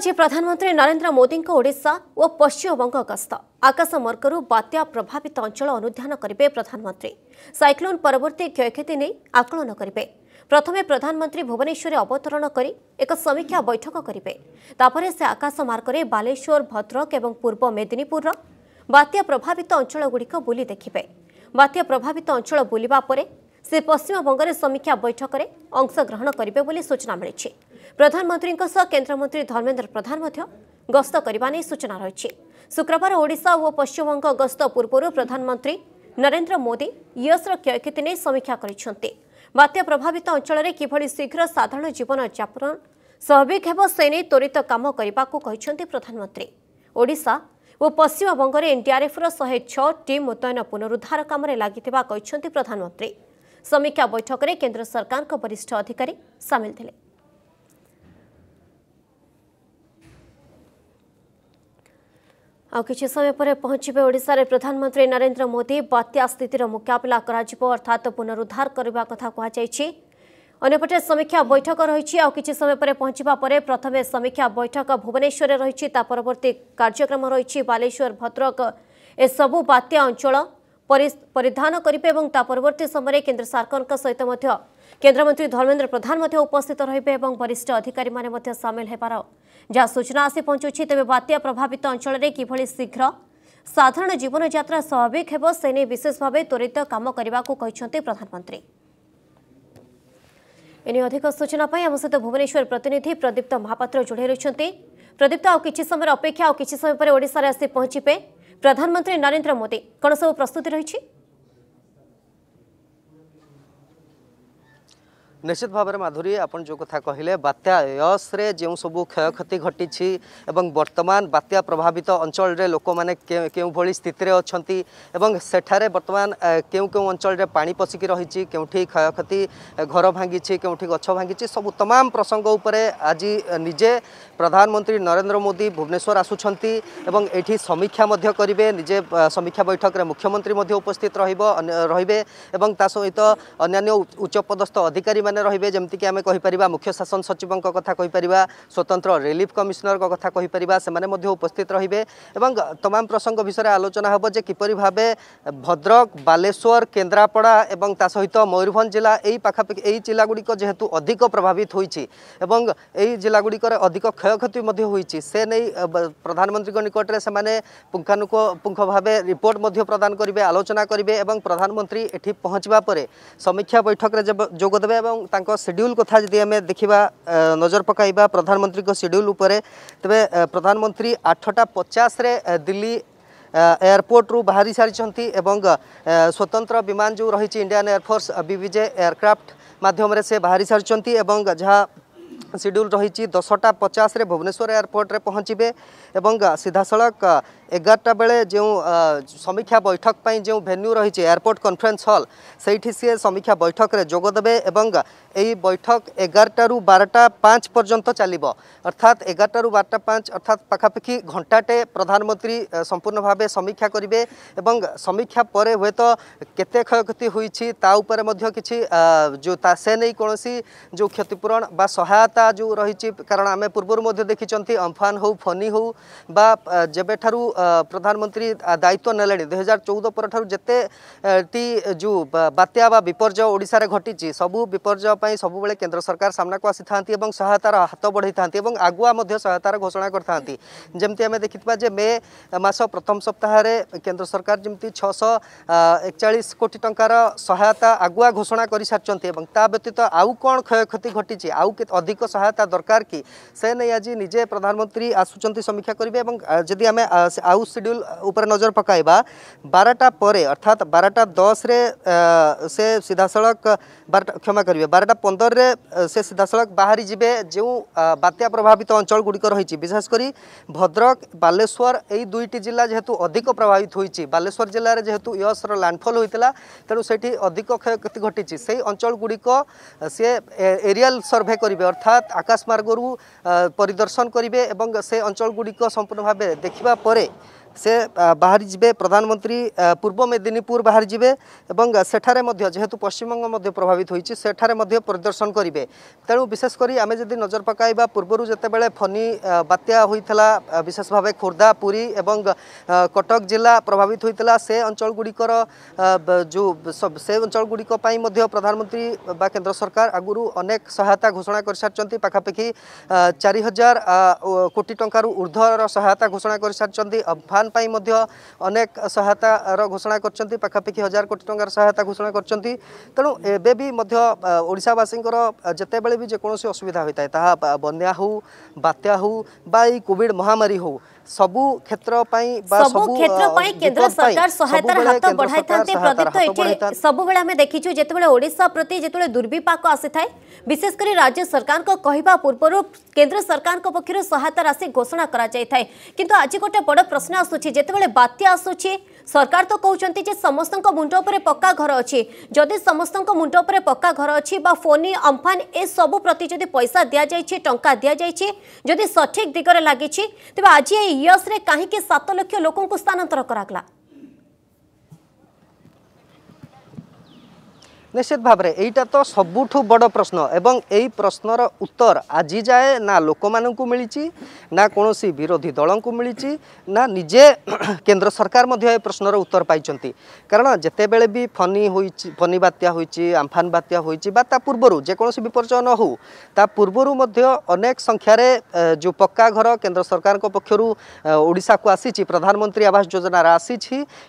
आज प्रधानमंत्री नरेन्द्र मोदी ओडिशा और पश्चिमबंग गस्त आकाशमार्गू बात्या प्रभावित अंचल अनुधान करेंगे। प्रधानमंत्री साइक्लोन परवर्ती क्षयक्षति नहीं आकलन करेंगे। प्रथमे प्रधानमंत्री भुवनेश्वर अवतरण कर एक समीक्षा बैठक करेंगे। तापर से आकाशमार्ग में बालेश्वर भद्रक और पूर्व मेदिनीपुर बात्या प्रभावित अंचलगुड़िक बुली देखिबे। बात्या प्रभावित अंचल बुलिबा परे से पश्चिमबंग में समीक्षा बैठक में अंशग्रहण करेंगे बोली सूचना मिली। प्रधानमंत्री केन्द्रमंत्री धर्मेन्द्र प्रधान गस्त करने सूचना रही। शुक्रवार ओडिशा और पश्चिमबंग गस्त पूर्व प्रधानमंत्री नरेन्द्र मोदी यशर क्षयक्षति नहीं समीक्षा कर बात्या प्रभावित अंचल में किभली शीघ्र साधारण जीवन यापन स्वाभाविक होब से नहीं त्वरित काम करने को कहते। प्रधानमंत्री ओडिशा और पश्चिमबंग में एनडीआरएफ 106 टीम मुतयन पुनरुद्धार काम लगी। प्रधानमंत्री समीक्षा बैठक में केन्द्र सरकार के वरिष्ठ अधिकारी सामिल थे। आ कि समय पर पहुंचे ओडिशा रे प्रधानमंत्री नरेन्द्र मोदी बात्या स्थितिर मुकाबला अर्थात पुनरुद्धार करने कथा कहुई। अन्यपटे समीक्षा बैठक रही। आ कि समय पर पहुंचा पर प्रथम समीक्षा बैठक भुवनेश्वर रही। परवर्ती कार्यक्रम रही बालेश्वर भद्रक एसबू बात्या अंचल परिधान करेंगे। परवर्ती समय केन्द्र सरकार सहित केन्द्रमंत्री धर्मेन्द्र प्रधान उपस्थित रहे और वरिष्ठ अधिकारी माने सामिल होबार जहाँ सूचना आसी पहुंचुछि। तेबे बात्या प्रभावित अंचल में किभली शीघ्र साधारण जीवन यात्रा स्वाभाविक होब से नहीं विशेष भाव त्वरित काम करने को कहते प्रधानमंत्री। एने अधिक सूचना आम सहित भुवनेश्वर प्रतिनिधि प्रदीप्त महापात्र जोड़े रही। प्रदीप्त आ कि समय अपेक्षा आ कि समय पर ओडिशा आसी पहुंचे प्रधानमंत्री नरेन्द्र मोदी कौन सब प्रस्तुति रही? निश्चित भाव में माधुरी आपन जो कथा कहले बात्या यश्रे जो सबू क्षयक्षति घटी एवं वर्तमान बात्या प्रभावित अंचल रे लोक मैंने के स्थित अच्छी सेठारे वर्तमान क्यों अंचल रे पानी पशिकी रही क्योंठी क्षयक्षति घर भांगी क्योंठी गछ भांगी सब तमाम प्रसंग उपरे आज निजे प्रधानमंत्री नरेन्द्र मोदी भुवनेश्वर आसुछंती एवं एठी समीक्षा मध्य करिवे। निजे समीक्षा बैठक रे मुख्यमंत्री मध्य उपस्थित रहिबे एवं ता सहित अन्य उच्चपदस्थ अधिकारी रही जमती कि आम कहीपर मुख्य शासन सचिव कथा कहीपर स्वतंत्र रिलीफ कमिशनर कथा कहीपर से मैंने उपस्थित रहे तमाम प्रसंग विषय आलोचना होब जे किपरि भावे भद्रक बालेश्वर केन्द्रापड़ा एवं ता सहित मयूरभंज जिला यही जिलागुड़िक जेहेतु अधिक प्रभावित होती जिलागुड़िक अधिक क्षयक्षति होती से नहीं प्रधानमंत्री निकट में से पुंखानुपुंख भाव रिपोर्ट प्रदान करेंगे आलोचना करेंगे। प्रधानमंत्री एठी पहुँचवा समीक्षा बैठक में जोगदेवे शेड्यूल कथा जी आम देखा नजर पकाइबा प्रधानमंत्री को शेड्यूल उपर तेबे प्रधानमंत्री 8:50 रे दिल्ली एयरपोर्ट रु बाहरी सारी एवं स्वतंत्र विमान जो रही इंडियन एयरफोर्स बीबीजे एयरक्राफ्ट मध्यम से बाहरी सारी एवं जहाँ शेड्यूल रही 10:50 रे भुवनेश्वर एयरपोर्ट रे पहुँचे और सीधासख 11टा बेले जो समीक्षा बैठक पर जो भेन्यू रही एयरपोर्ट कॉन्फ्रेंस हॉल से सी समीक्षा बैठक रे जोगदेवे एवं यही बैठक 11टा रु 12टा 5 पर्यंत चलो अर्थात 11टा रु 12टा 5 अर्थात पखापाखि घंटाटे प्रधानमंत्री संपूर्ण भाव समीक्षा करेंगे। समीक्षा पर हे तो केते क्षयक्षति होती कि जो से नहीं कौन जो क्षतिपूरण बा सहायता जो रही कारण आम पूर्व देखी अम्फान हो फनी हो जब प्रधानमंत्री दायित्व नेले 2014 पर जेते जो बात्या विपर्जय ओडिशा रे घटी सबू विपर्जय सबुबले केन्द्र सरकार सामना को आसी था सहायतार हाथ बढ़ाई था आगुआ सहायतार घोषणा करती जमती आम देखा जे मे मास प्रथम सप्ताह केन्द्र सरकार जमती 641 कोटी टंकार सहायता आगुआ घोषणा कर सारी ता व्यतीत आउ कौन क्षयक्षति घटी आउ अधिक सहायता दरकार कि से नहीं आज निजे प्रधानमंत्री आसुचंती समीक्षा करेंगे। जदि आम आउ शेड्यूल उपर नजर पकाइबा 12टा पर अर्थात 12:10 रे से सीधासख 12:15 रे से सीधासख बाहरी जीवे जो बात्या प्रभावित अंचल गुड़िक रही विशेषकर भद्रक बालेश्वर यही दुईटी जिला जेहेतु अधिक प्रभावित होती बालेश्वर जिले जेहेतु यश्र लैंडफॉल होता तेणु से अधिक क्षयक्षति घटी से अंचल गुड़िक से एरियल सर्भे करेंगे अर्थात आकाशमार्गू परिदर्शन करेंगे और से अंचल गुड़िक संपूर्ण भाव देखा पर से बाहरी जीवे प्रधानमंत्री पूर्व मेदिनीपुर बाहरी जीवे और सेठारे जेहेतु पश्चिमबंग प्रभावित होती सेठारे प्रदर्शन करेंगे। तेणु विशेषकर आम जब नजर पकाइबा पूर्व जितेबाला फनी बात्या होता विशेष भाव खोर्धा पुरी एवं कटक जिला प्रभावित होता से अंचल गुड़िकर जो से अंचल गुड़िक प्रधानमंत्री बा केन्द्र सरकार आगुरी अनेक सहायता घोषणा कर सारी पखापाखि 4000 कोटी टंकार ऊर्धर सहायता घोषणा कर सारी अम्फान अनेक सहायतार घोषणा कर पखापाखि 1000 कोटी टंकार सहायता घोषणा कर। तेणु एबीवासी जिते बड़े भी जेको असुविधा होता है ता बना हो बात्या हो बा कोविड महामारी हो सबु क्षेत्र केंद्र सरकार सहायतार हाथ बढ़ाई थाते। प्रदीप्त एठी सब बेला हम देखिछु जेते बेला ओडिसा प्रति जेते दुर्विपाक आसी थाए विशेष करी राज्य सरकार को कहिबा पूर्व केंद्र सरकार को पक्षर सहायता राशि घोषणा करा जाय थाए, किंतु आज गोटे बड़ प्रश्न आसुछि जेते बेला बात्या आसुछि सरकार तो कहउछंती जे समस्त मुंड ऊपर पक्का घर अछि। जदि समस्त मुंड ऊपर पक्का घर अछि बा फोनी अम्फान ए सब प्रति जदि पैसा दिया जाय छै टंका दिया जाय छै जदि सठिक दिगरे लागि छै तबे आज ए यस रे काहे के 7 लाख लोगों को स्थानांतर करागला। निश्चित भाव में यहीटा तो सबुठ बड़ प्रश्न एवं यही प्रश्नर उत्तर आज जाए ना लोक मानू मिली ना कौन विरोधी दल को मिली ना निजे केंद्र सरकार मध्य प्रश्नर उत्तर पाई। कारण जितेबले भी फनी बात्या होई आम्फान बात्या होई पूर्व जेकोसी से विपर्जय न हो ता पूर्व अनेक संख्यार जो पक्का घर केंद्र सरकार के पक्षर ओडिशा को आसी प्रधानमंत्री आवास योजना आसी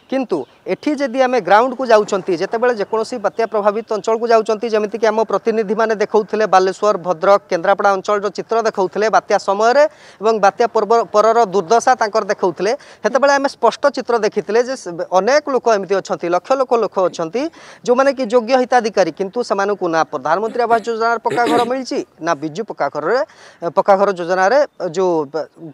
किंतु एठी जदि आम ग्राउंड को जाते जेतेबले जेकोसी बात्या प्रभाव अंचल को जाउचंती जेमिति कि आम प्रतिनिधि माने देखौथिले बालेश्वर भद्रक केन्द्रापड़ा अंचल चित्र देखौथिले बात्या समय रे एवं बात्या परर दुर्दशा तांकर देखौथिले हेतेबेला आम स्पष्ट चित्र देखिथिले जे अनेक लोक एमिति अछंती लक्ष लक्ष लोक अछंती जो माने कि योग्य हिताधिकारी किंतु समानकु ना प्रधानमंत्री आवास योजना पक्का घर मिलि ना बिजु पक्का घर योजना रे जो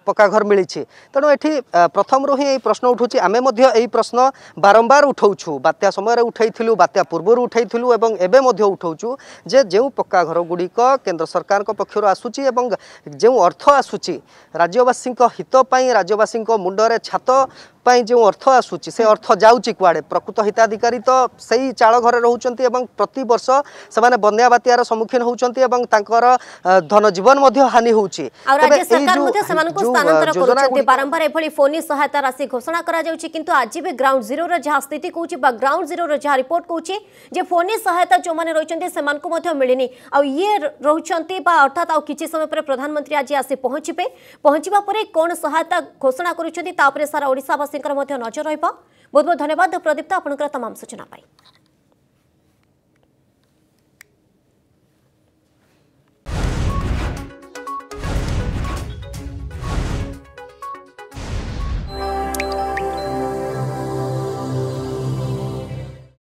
पक्का घर मिलि। तेणु एठी प्रथम रु ही प्रश्न उठुची आमे मध्य एही प्रश्न बारंबार उठाउछु बात्या समय रे उठाइथिलु बात्या पूर्व रु उठाइथिलु एवं एबे मध्य उठाउछु जे जो पक्का घर गुड़िक केन्द्र सरकार के पक्षर आसूची एवं जो अर्थ आसूची राज्यवासी हित पाई राज्यवासी मुंडरे छात पाई जो अर्थ आसूची से अर्थ जाउची कुआडे प्रकृत हिताधिकारी तो सही चाल घरे रहउचंती एवं प्रति वर्ष से बन्या बात्यार सम्मुखीन होउचंती एवं तांकर धन जीवन मध्य हानि होउची। राज्य सरकार मध्य समान को स्थानांतर करूचंती बारंबार एभली फोनी सहायता राशि घोषणा करा जाउची किंतु आज भी ग्राउंड जीरो रो जहा स्थिति कहउची बा ग्राउंड जीरो रो जहा रिपोर्ट कहउची जे फोनी सहायता जो माने रहउचंती समान को मध्य मिलिनी आ ये रहउचंती बा अर्थात आ किछि समय पर प्रधानमंत्री आज आसी पहुंचीबे पहुंचीबा परे कोन सहायता घोषणा करूचंती ता परे सारा ओडिसा नजर रहिबा। बहुत बहुत धन्यवाद प्रदीप्त आपनकर तमाम सूचना पाई।